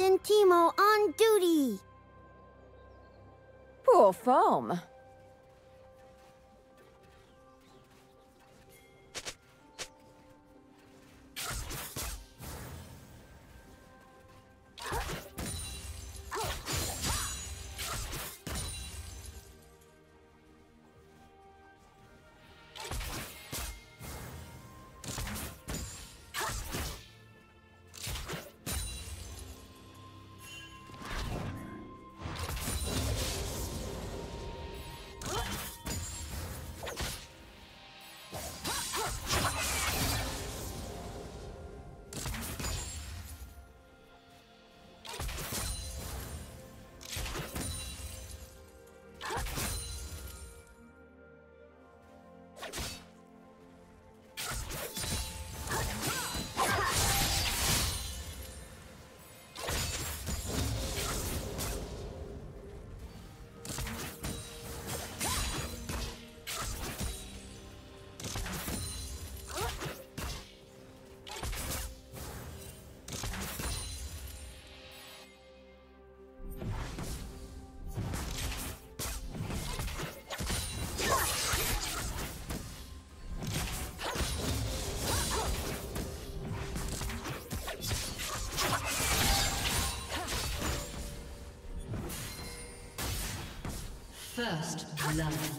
Captain TEEMO on duty. Poor foam. First love.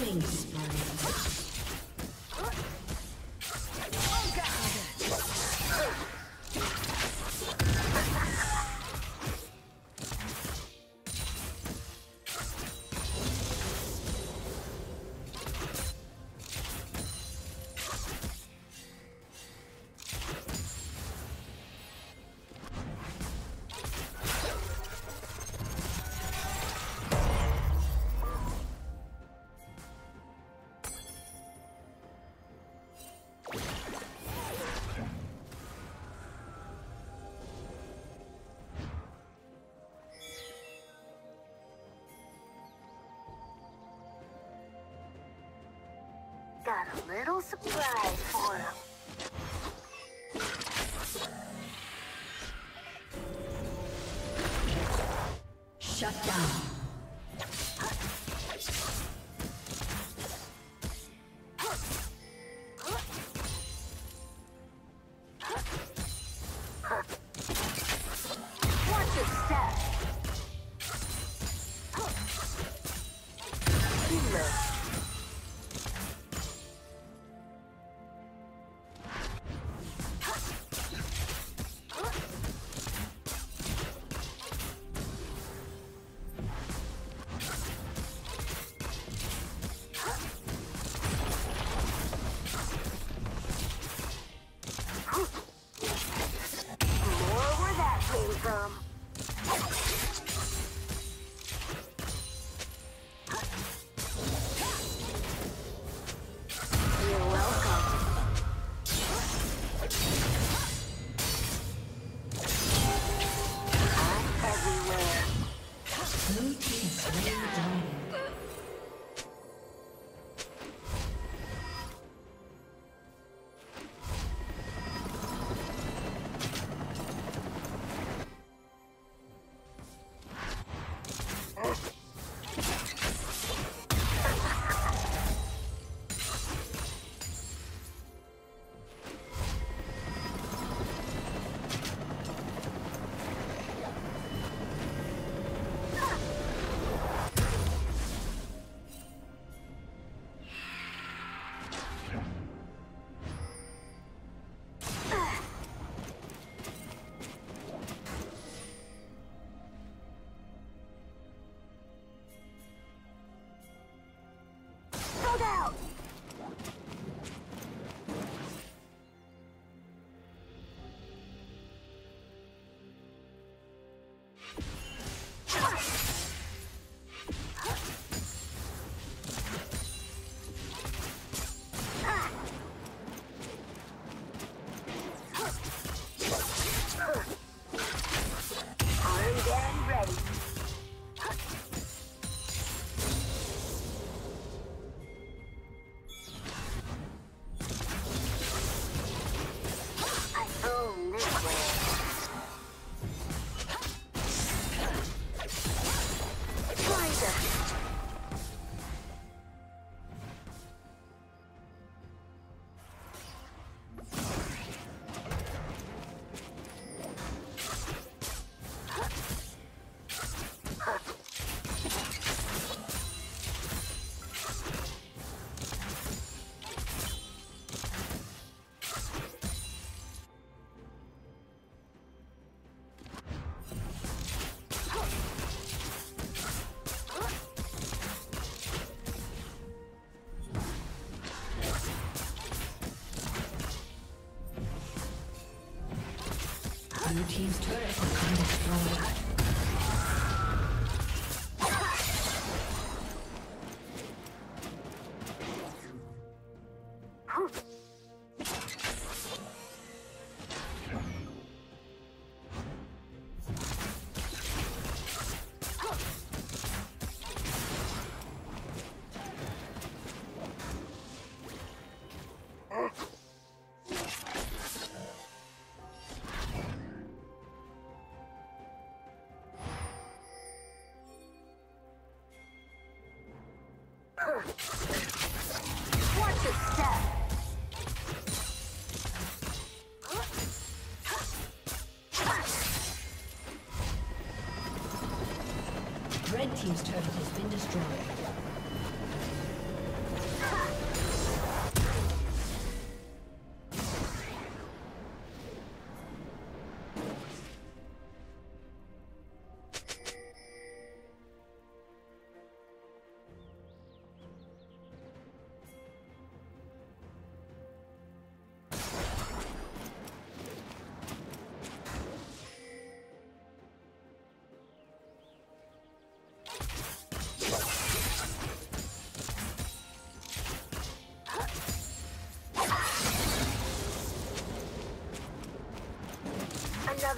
Killing spree. Got a little surprise for him. Shut down. Your team's turret has been destroyed. Watch your step. Red team's turret has been destroyed.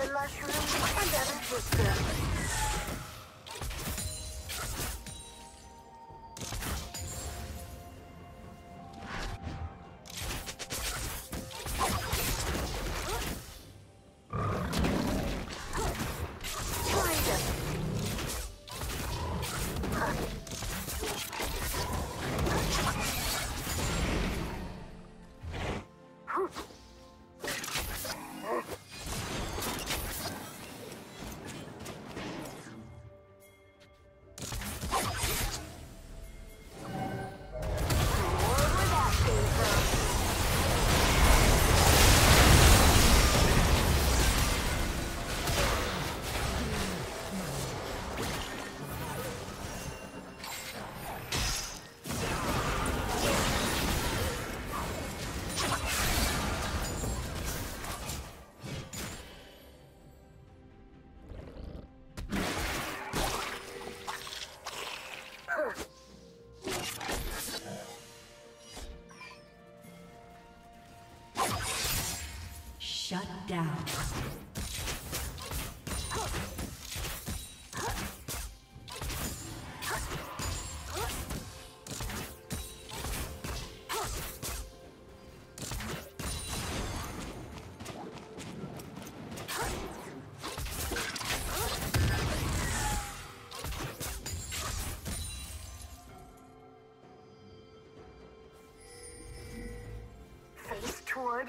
another mushroom, another twister. Shut down. Face toward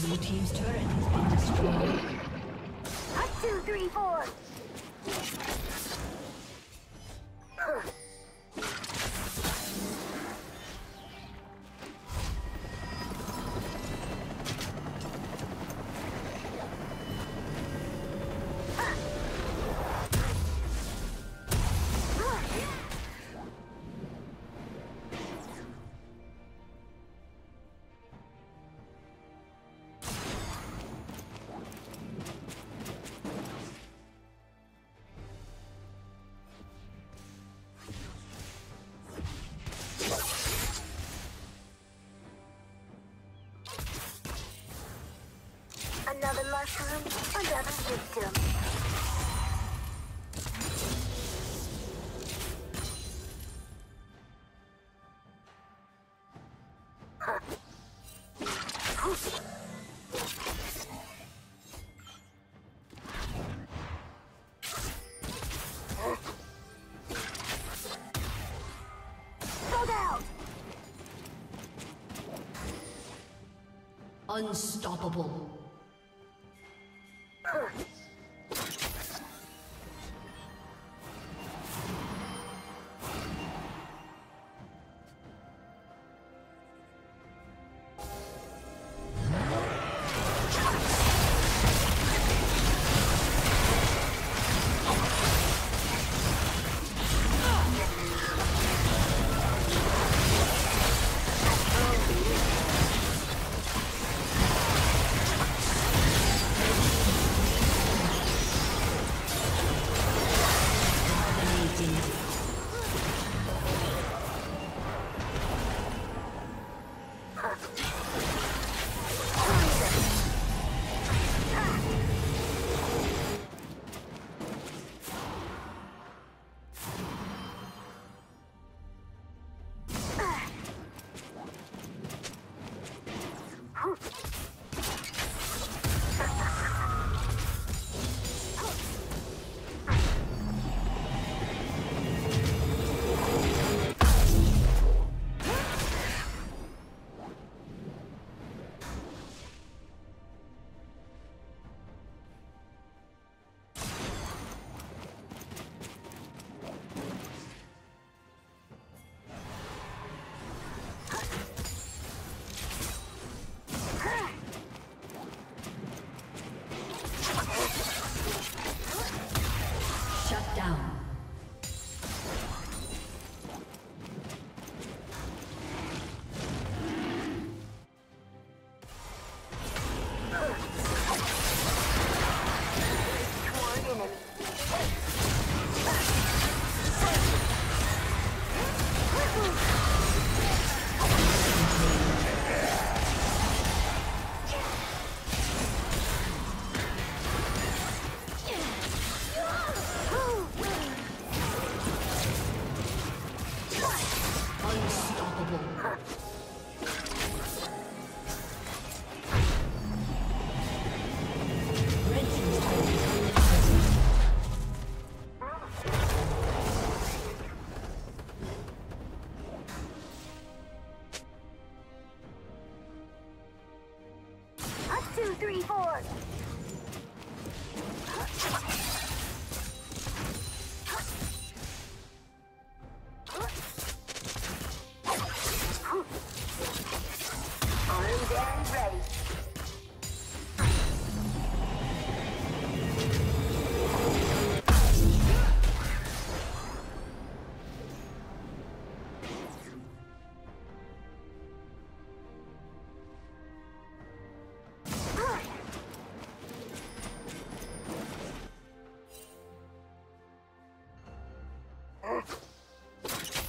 Blue team's turret has been destroyed. 1, 2, 3, 4. Another mushroom, another victim. Unstoppable.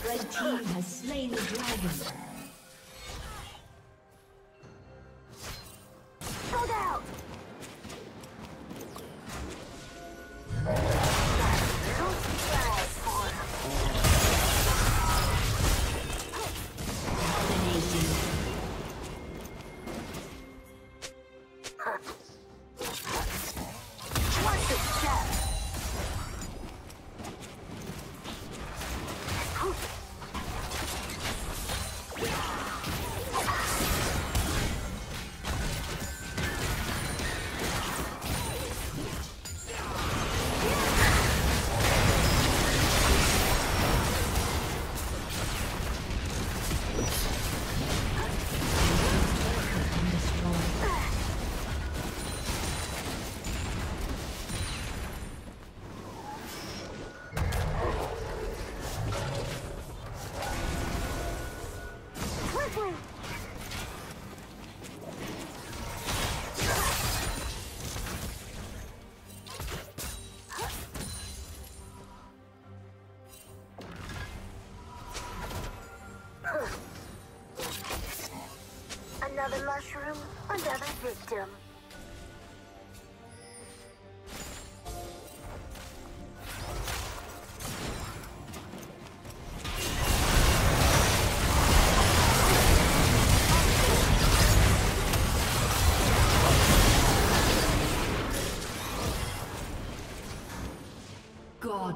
Red team has slain the dragon.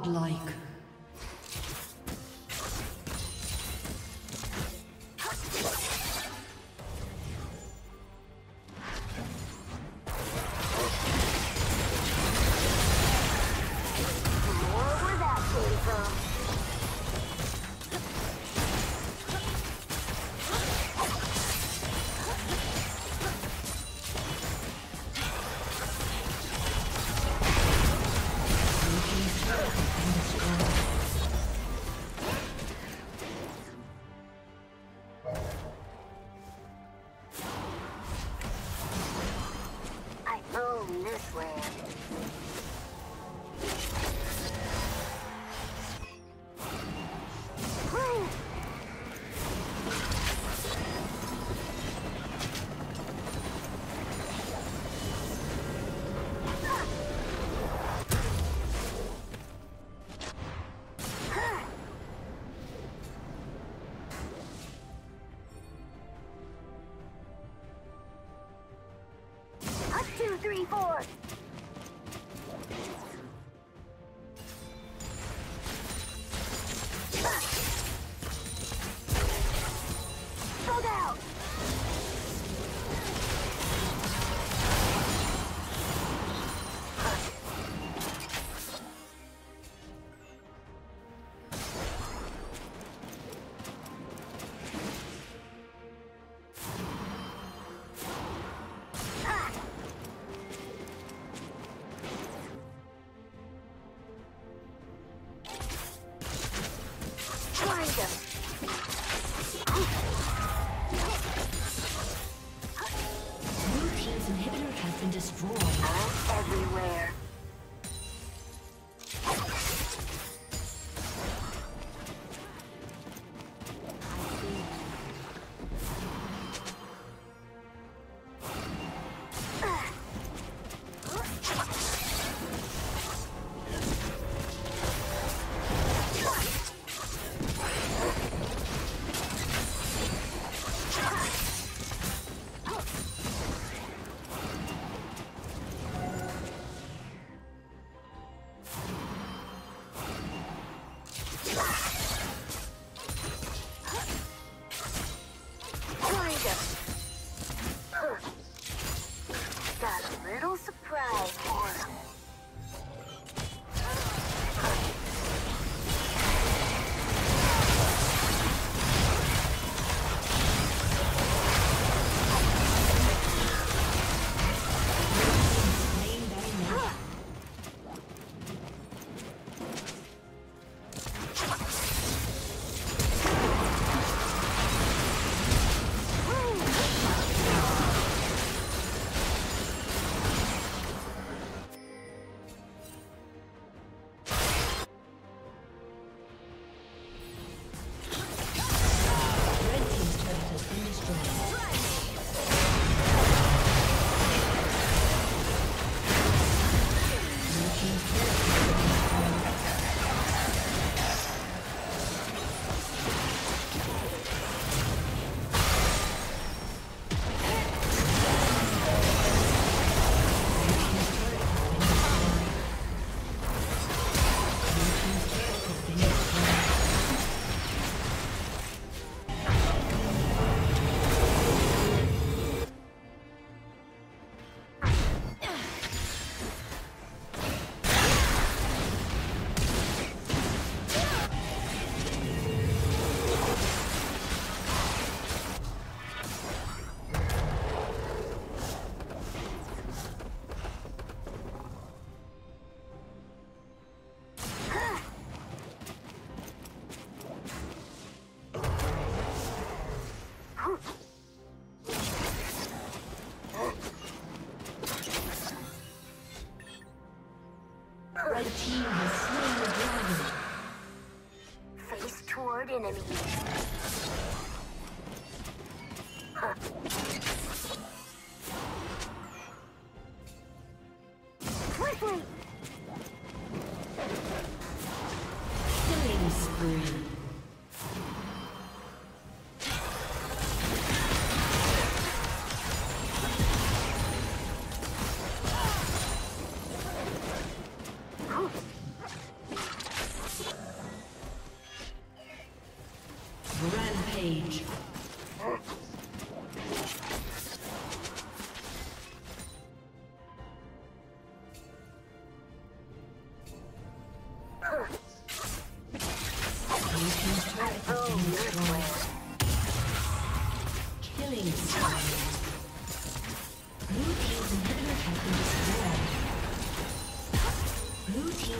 godlike.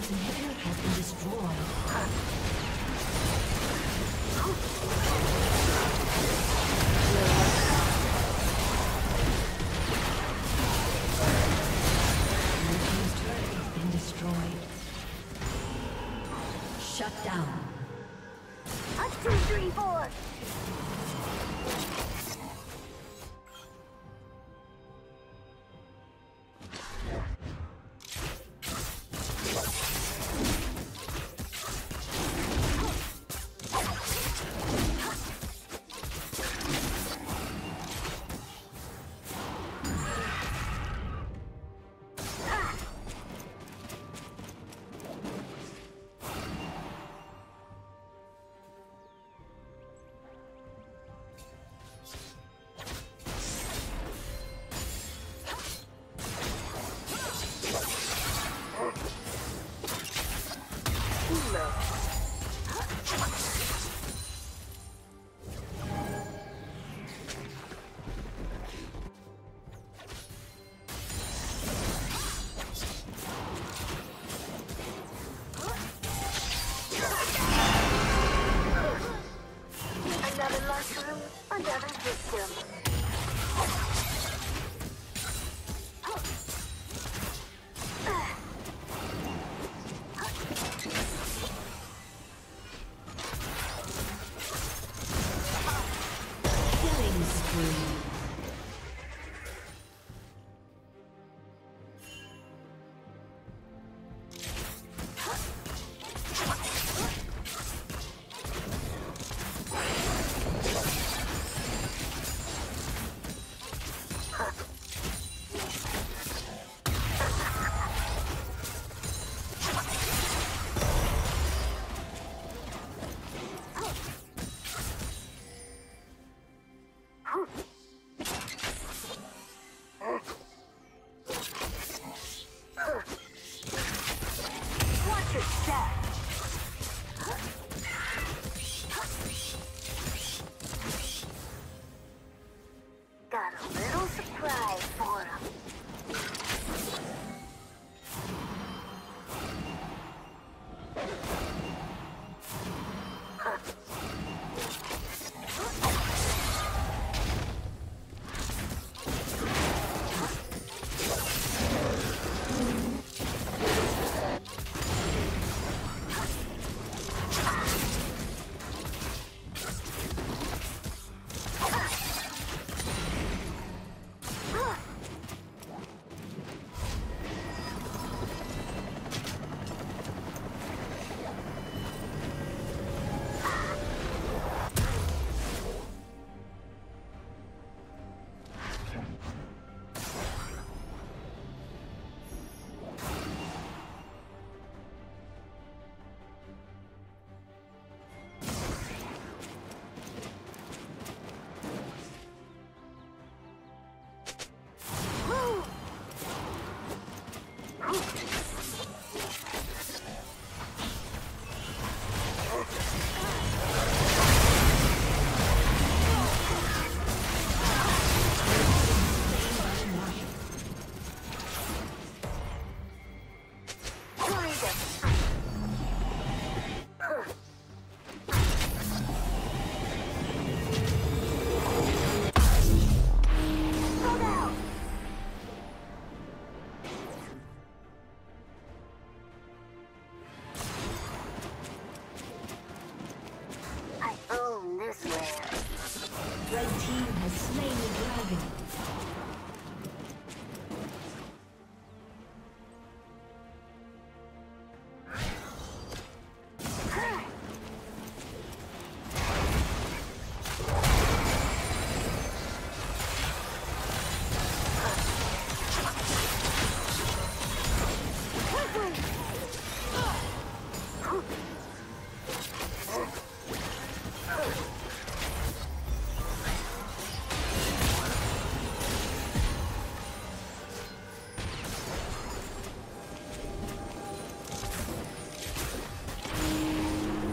Team's inhibitor has been destroyed. Your team's turret has been destroyed. Shut down. 2, 3, 4.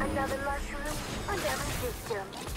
Another mushroom, another victim.